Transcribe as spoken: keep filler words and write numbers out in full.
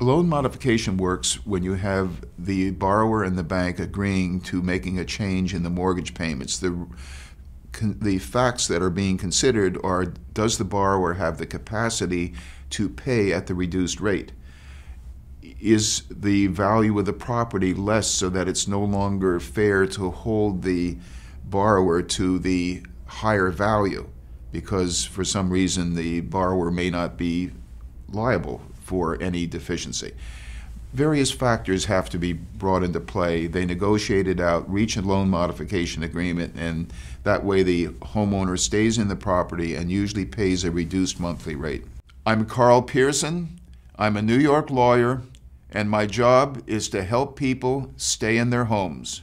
Loan modification works when you have the borrower and the bank agreeing to making a change in the mortgage payments. The, the facts that are being considered are, does the borrower have the capacity to pay at the reduced rate? Is the value of the property less so that it's no longer fair to hold the borrower to the higher value because for some reason the borrower may not be liable for any deficiency? Various factors have to be brought into play. They negotiated out, reach a loan modification agreement, and that way the homeowner stays in the property and usually pays a reduced monthly rate. I'm Carl Pearson. I'm a New York lawyer, and my job is to help people stay in their homes.